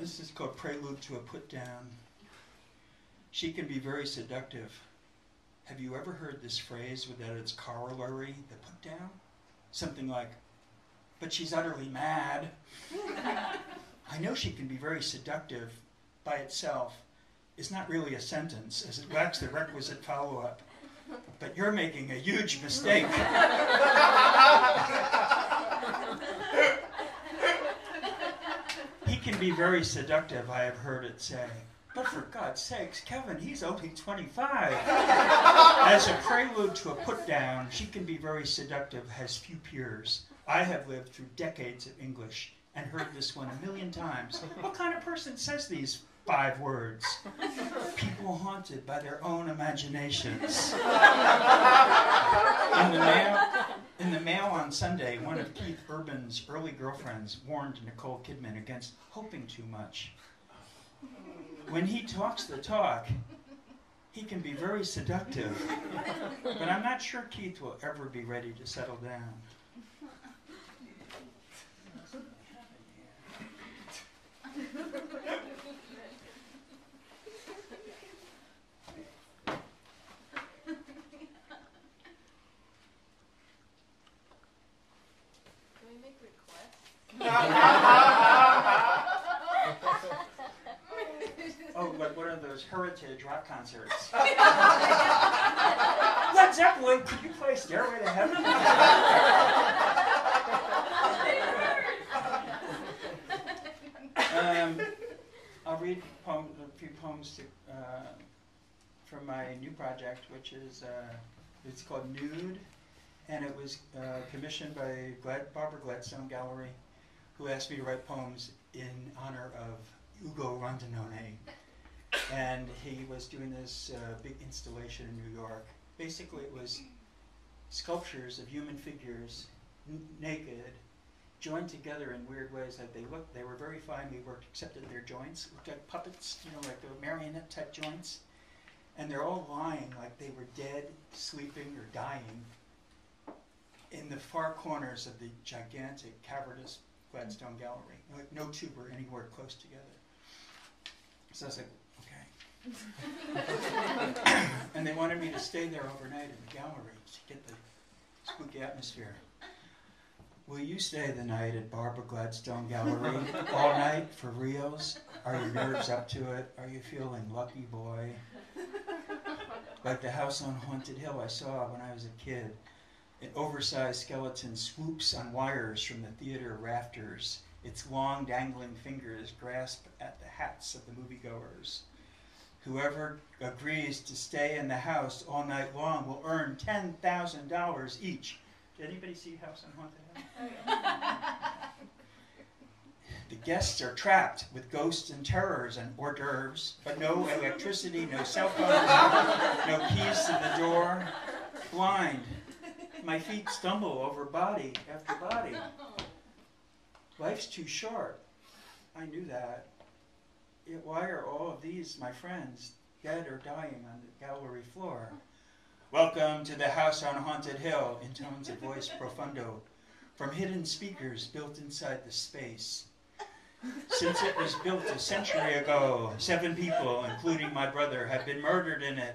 This is called Prelude to a Put-down. She can be very seductive. Have you ever heard this phrase without its corollary, the put-down? Something like, but she's utterly mad. I know she can be very seductive by itself. It's not really a sentence, as it lacks the requisite follow-up. But you're making a huge mistake. He can be very seductive, I have heard it say. But for God's sakes, Kevin, he's only 25. As a prelude to a put-down, she can be very seductive, has few peers. I have lived through decades of English and heard this one a million times. What kind of person says these 5 words? People haunted by their own imaginations. In the mail on Sunday, one of Keith Urban's early girlfriends warned Nicole Kidman against hoping too much. When he talks the talk, he can be very seductive. But I'm not sure Keith will ever be ready to settle down. Heritage rock concerts. Led Zeppelin, could you play Stairway to Heaven? I'll read a few poems from my new project, which is it's called Nude, and it was commissioned by Barbara Gladstone Gallery, who asked me to write poems in honor of Ugo Rondinone. And he was doing this big installation in New York. Basically, it was sculptures of human figures, naked, joined together in weird ways that they looked. They were very finely worked, except that their joints looked like puppets, you know, like the marionette-type joints. And they're all lying like they were dead, sleeping, or dying in the far corners of the gigantic, cavernous Gladstone Gallery. Like, no two were anywhere close together. So I was like, okay. And they wanted me to stay there overnight in the gallery to get the spooky atmosphere. Will you stay the night at Barbara Gladstone Gallery all night for reals? Are your nerves up to it? Are you feeling lucky, boy? Like the house on Haunted Hill I saw when I was a kid. An oversized skeleton swoops on wires from the theater rafters. Its long, dangling fingers grasp at the hats of the moviegoers. Whoever agrees to stay in the house all night long will earn $10,000 each. Did anybody see House on Haunted Hill? The guests are trapped with ghosts and terrors and hors d'oeuvres, but no electricity, no cell phones, no keys to the door. Blind, my feet stumble over body after body. Life's too short. I knew that. Yet why are all of these, my friends, dead or dying on the gallery floor? Welcome to the House on Haunted Hill, intones a voice profundo from hidden speakers built inside the space. Since it was built a century ago, 7 people, including my brother, have been murdered in it.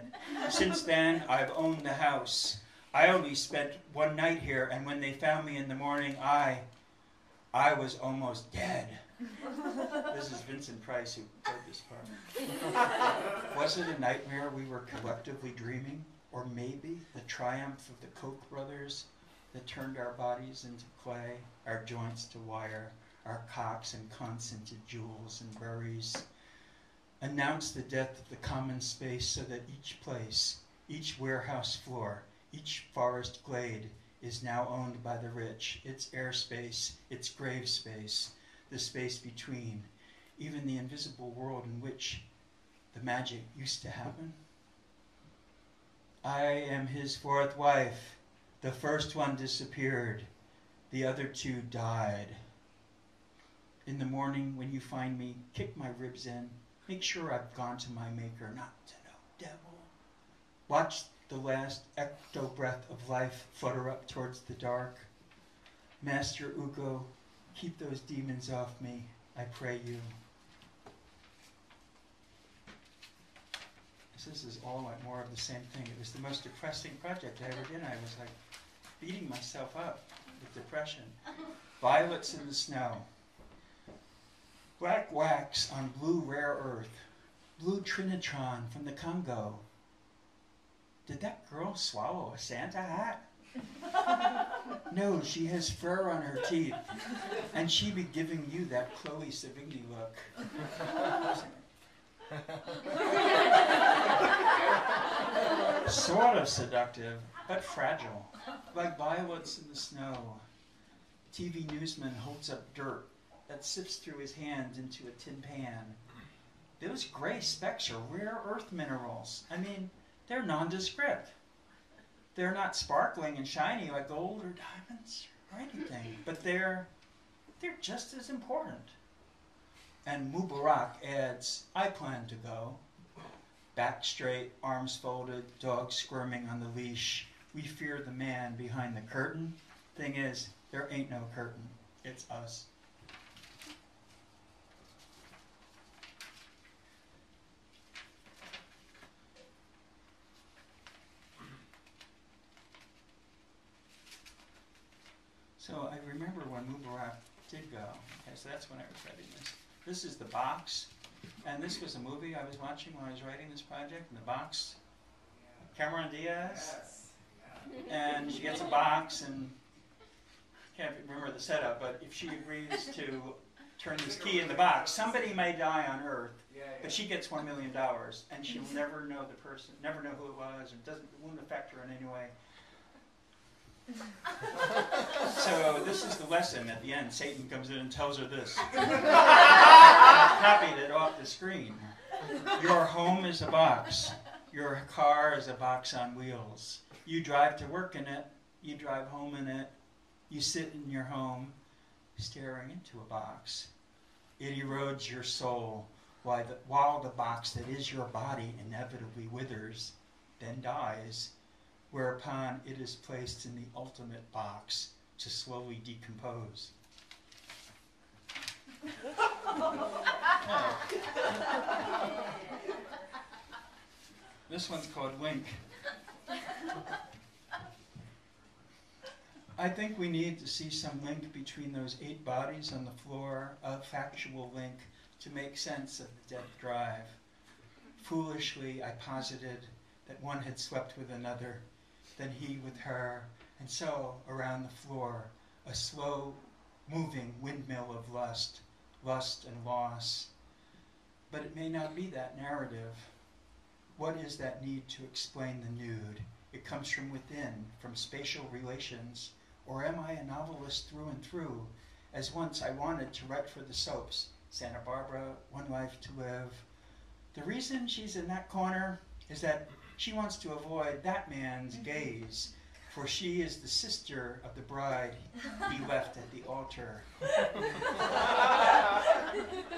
Since then, I've owned the house. I only spent one night here, and when they found me in the morning, I was almost dead. This is Vincent Price who played this part. Was it a nightmare we were collectively dreaming? Or maybe the triumph of the Koch brothers that turned our bodies into clay, our joints to wire, our cocks and cunts into jewels and berries? Announced the death of the common space so that each place, each warehouse floor, each forest glade, is now owned by the rich, its airspace, its grave space, the space between, even the invisible world in which the magic used to happen. I am his 4th wife. The first one disappeared. The other 2 died. In the morning, when you find me, kick my ribs in. Make sure I've gone to my maker, not to no devil. Watch the last ecto-breath of life flutter up towards the dark. Master Ugo, keep those demons off me, I pray you. this is all like more of the same thing. It was the most depressing project I ever did. I was like beating myself up with depression. Violets in the snow. Black wax on blue rare earth. Blue trinitron from the Congo. Did that girl swallow a Santa hat? No, she has fur on her teeth. And she be giving you that Chloe Sevigny look. Sort of seductive, but fragile. Like violets in the snow. TV newsman holds up dirt that sips through his hand into a tin pan. Those gray specks are rare earth minerals. I mean, they're nondescript. They're not sparkling and shiny like gold or diamonds or anything, but they're just as important. And Mubarak adds, I plan to go. Back straight, arms folded, dog squirming on the leash. We fear the man behind the curtain. Thing is, there ain't no curtain. It's us. So I remember when Mubarak did go. Okay, so that's when I was writing this. This is the box. And this was a movie I was watching when I was writing this project. And the box, Cameron Diaz. Yes. Yeah. And she gets a box, and I can't remember the setup, but if she agrees to turn this key in the box, somebody may die on Earth, but she gets $1 million, and she'll never know the person, never know who it was, and doesn't, it won't affect her in any way. So this is the lesson at the end. Satan comes in and tells her this. Copied it off the screen. Your home is a box. Your car is a box on wheels. You drive to work in it. You drive home in it. You sit in your home, staring into a box. It erodes your soul while the box that is your body inevitably withers, then dies, whereupon it is placed in the ultimate box to slowly decompose. This one's called Wink. I think we need to see some link between those 8 bodies on the floor, a factual link to make sense of the death drive. Foolishly, I posited that one had slept with another, then he with her, and so around the floor, a slow-moving windmill of lust, lust and loss. But it may not be that narrative. What is that need to explain the nude? It comes from within, from spatial relations, or am I a novelist through and through, as once I wanted to write for the soaps, Santa Barbara, One Life to Live. The reason she's in that corner is that she wants to avoid that man's gaze, for she is the sister of the bride he left at the altar.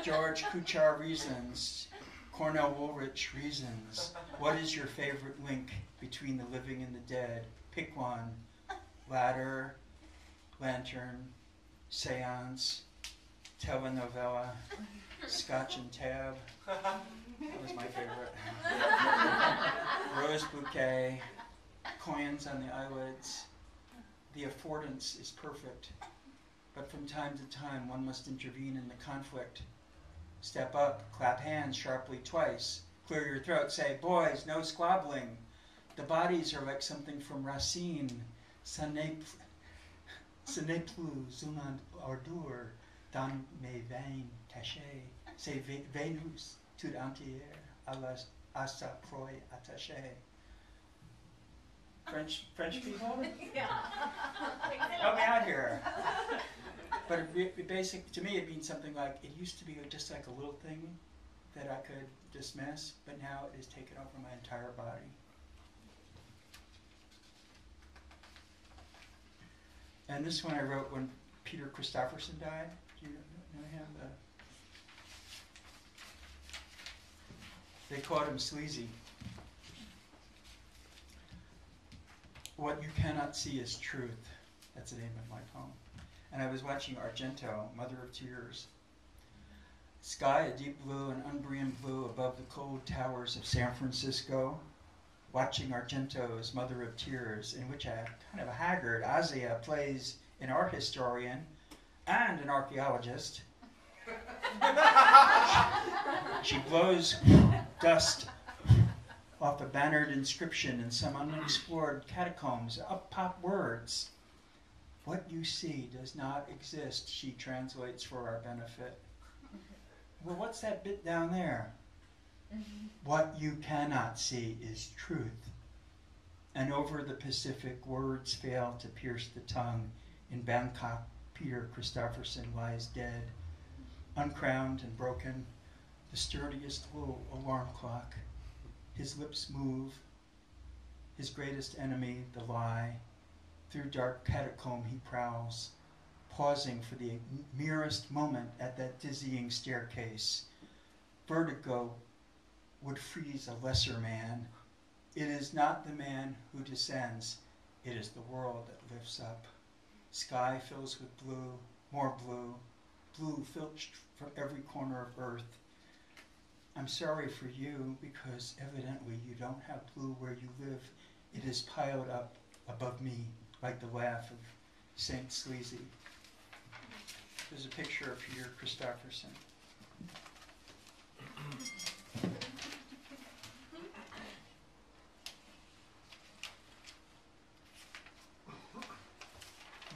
George Kuchar reasons, Cornel Woolrich reasons. What is your favorite link between the living and the dead? Pick one. Ladder, lantern, seance, telenovela, scotch and tab. That was my favorite. Rose bouquet, coins on the eyelids. The affordance is perfect, but from time to time one must intervene in the conflict. Step up, clap hands sharply twice, clear your throat, say, boys, no squabbling. The bodies are like something from Racine. Ça n'est plus une ordure dans mes veines cachées. C'est Vénus tout entière à sa proie attachée. French people? Yeah. Help me out here. But it basic, to me, it means something like, it used to be just like a little thing that I could dismiss, but now it is taken over my entire body. And this one I wrote when Peter Christopherson died. Do you know him? They called him Sleazy. What you cannot see is truth. That's the name of my poem. And I was watching Argento, Mother of Tears. Sky a deep blue and Umbrian blue above the cold towers of San Francisco. Watching Argento's Mother of Tears, in which a kind of a haggard Azia plays an art historian and an archaeologist. She blows dust off a bannered inscription in some unexplored catacombs. Up pop words. What you see does not exist, she translates for our benefit. Well, what's that bit down there? What you cannot see is truth. And over the Pacific, words fail to pierce the tongue. In Bangkok, Peter Christopherson lies dead, uncrowned and broken, the sturdiest little alarm clock. His lips move, his greatest enemy, the lie. Through dark catacomb he prowls, pausing for the merest moment at that dizzying staircase. Vertigo would freeze a lesser man. It is not the man who descends, it is the world that lifts up. Sky fills with blue, more blue, blue filched from every corner of earth. I'm sorry for you, because evidently you don't have blue where you live. It is piled up above me like the laugh of Saint Sleazy. There's a picture of Peter Christopherson.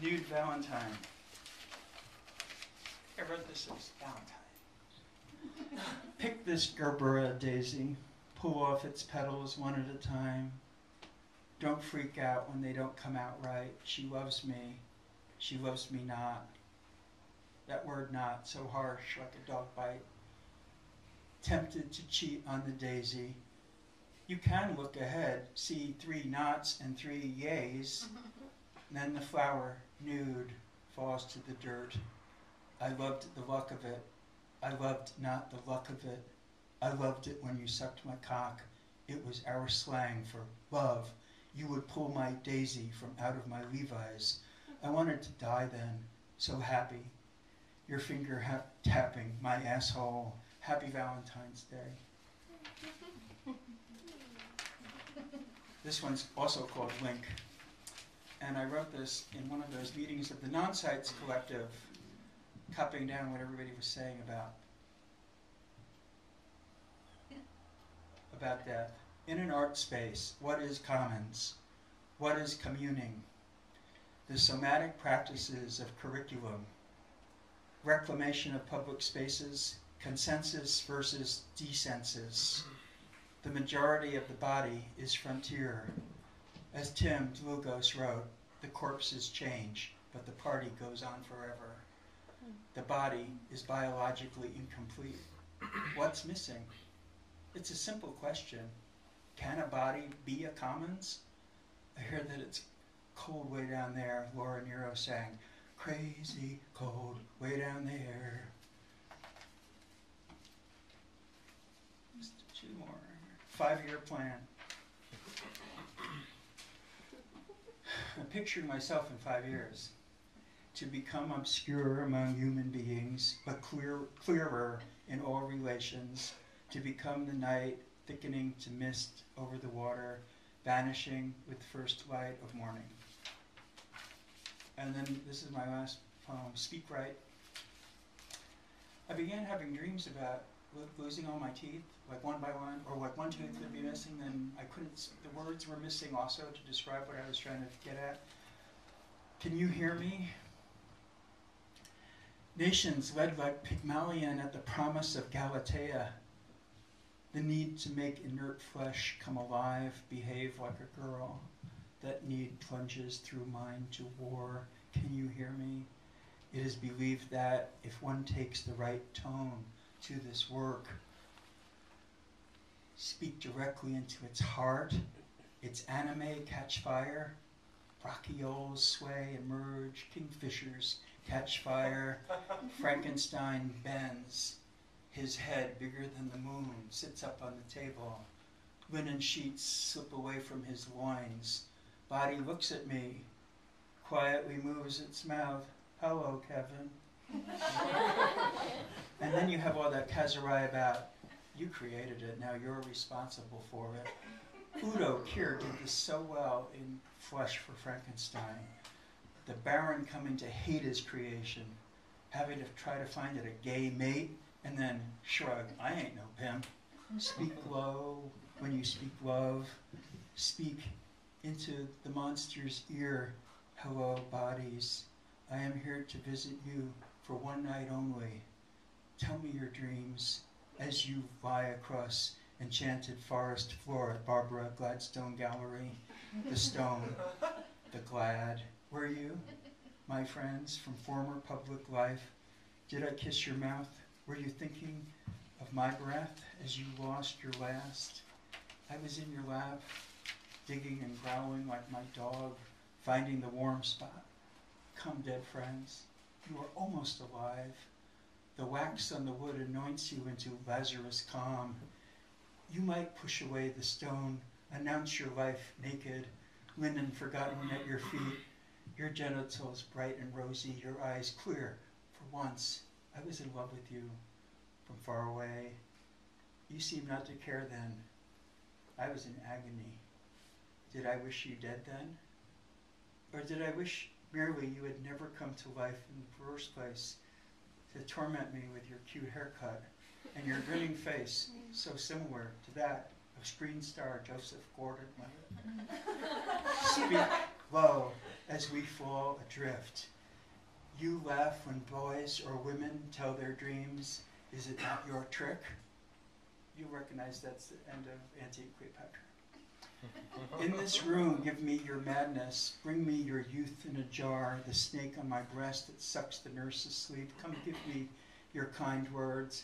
Nude Valentine. I wrote this as Valentine. Pick this Gerbera daisy. Pull off its petals one at a time. Don't freak out when they don't come out right. She loves me not. That word not, so harsh, like a dog bite. Tempted to cheat on the daisy. You can look ahead, see three nots and three yays. And then the flower, nude, falls to the dirt. I loved the luck of it. I loved not the luck of it. I loved it when you sucked my cock. It was our slang for love. You would pull my daisy from out of my Levi's. I wanted to die then, so happy. Your finger tapping my asshole. Happy Valentine's Day. This one's also called Link. And I wrote this in one of those meetings of the Non-Sites Collective, copying down what everybody was saying about death. In an art space, what is commons? What is communing? The somatic practices of curriculum, reclamation of public spaces, consensus versus desensus. The majority of the body is frontier. As Tim Dlugos wrote, the corpses change, but the party goes on forever. The body is biologically incomplete. What's missing? It's a simple question. Can a body be a commons? I heard that it's cold way down there. Laura Nero sang, crazy cold way down there. Just two more. 5-year plan. I pictured myself in 5 years, to become obscure among human beings, but clearer in all relations, to become the night thickening to mist over the water, vanishing with the first light of morning. And then this is my last poem, Speak Right. I began having dreams about losing all my teeth, like one by one, or like one tooth would be missing, then I couldn't, the words were missing also to describe what I was trying to get at. Can you hear me? Nations led like Pygmalion at the promise of Galatea, the need to make inert flesh come alive, behave like a girl, that need plunges through mine to war. Can you hear me? It is believed that if one takes the right tone to this work, speak directly into its heart, its anime catch fire, brachioles sway and merge, kingfishers catch fire, Frankenstein bends, his head bigger than the moon sits up on the table, linen sheets slip away from his loins, body looks at me, quietly moves its mouth, hello Kevin. And then you have all that cazerai about, you created it, now you're responsible for it. Udo Kier did this so well in Flesh for Frankenstein. The Baron coming to hate his creation, having to try to find it a gay mate, and then shrug, I ain't no pimp. Speak low when you speak love. Speak into the monster's ear. Hello, bodies. I am here to visit you for one night only. Tell me your dreams as you lie across enchanted forest floor at Barbara Gladstone Gallery. The stone, the glad. Were you, my friends, from former public life? Did I kiss your mouth? Were you thinking of my breath as you lost your last? I was in your lap, digging and growling like my dog, finding the warm spot. Come, dead friends, you are almost alive. The wax on the wood anoints you into Lazarus calm. You might push away the stone, announce your life naked, linen forgotten at your feet, your genitals bright and rosy, your eyes clear. For once, I was in love with you from far away. You seemed not to care then. I was in agony. Did I wish you dead then? Or did I wish merely you had never come to life in the first place to torment me with your cute haircut and your grinning face so similar to that of screen star Joseph Gordon-Levitt? Speak low as we fall adrift. You laugh when boys or women tell their dreams. Is it not your trick? You recognize that's the end of Antony Cleopatra. In this room, give me your madness. Bring me your youth in a jar, the snake on my breast that sucks the nurse's sleep. Come give me your kind words.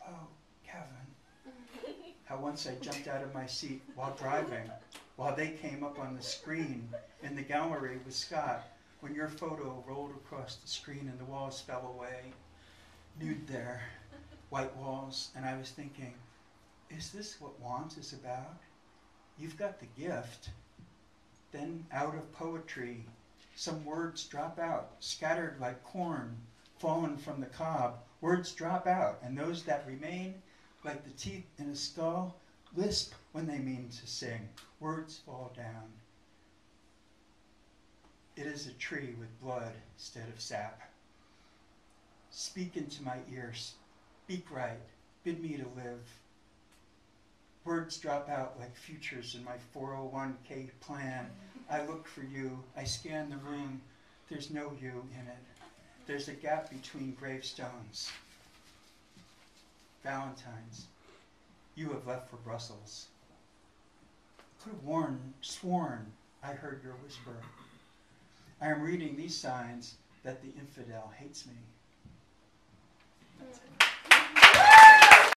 Hello, Kevin. How once I jumped out of my seat while driving, while they came up on the screen in the gallery with Scott, when your photo rolled across the screen and the walls fell away, nude there, white walls, and I was thinking, is this what want is about? You've got the gift. Then out of poetry, some words drop out, scattered like corn, fallen from the cob. Words drop out, and those that remain, like the teeth in a skull, lisp when they mean to sing. Words fall down. It is a tree with blood instead of sap. Speak into my ears. Speak right. Bid me to live. Words drop out like futures in my 401k plan. I look for you. I scan the room. There's no you in it. There's a gap between gravestones. Valentines, you have left for Brussels. I could have sworn I heard your whisper. I am reading these signs that the infidel hates me. That's it.